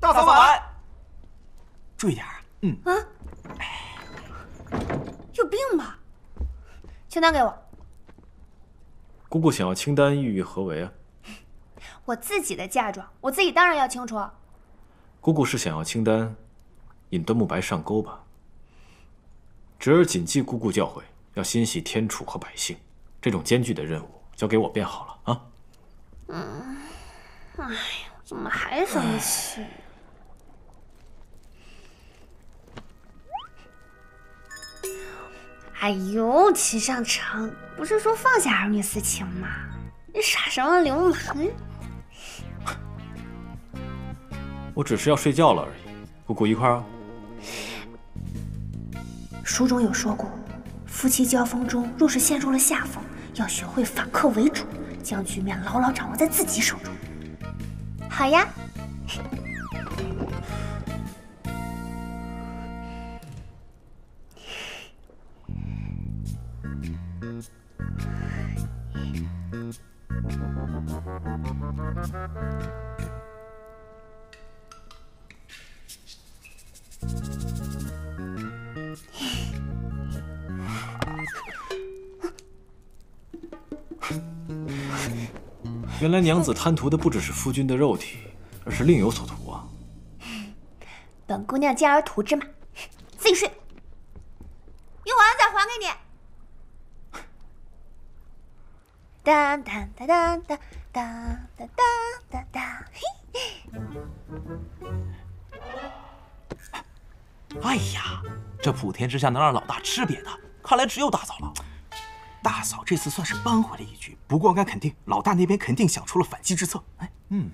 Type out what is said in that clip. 大嫂晚。注意点啊。嗯啊。有病吧？清单给我。姑姑想要清单，意欲何为啊？我自己的嫁妆，我自己当然要清楚。姑姑是想要清单，引端木白上钩吧？侄儿谨记姑姑教诲，要心系天楚和百姓，这种艰巨的任务交给我便好了啊。嗯，哎呀。 怎么还生气？哎呦，秦尚城，不是说放下儿女私情吗？你耍什么流氓？我只是要睡觉了而已，姑姑一块儿啊。书中有说过，夫妻交锋中若是陷入了下风，要学会反客为主，将局面牢牢掌握在自己手中。 好呀，原来娘子贪图的不只是夫君的肉体，而是另有所图啊！本姑娘兼而图之嘛，自己睡。用完了再还给你。当当当当当当当当当，嘿！哎呀，这普天之下能让老大吃瘪的，看来只有大嫂了。 大嫂这次算是扳回了一局，不过我敢肯定，老大那边肯定想出了反击之策。哎，嗯，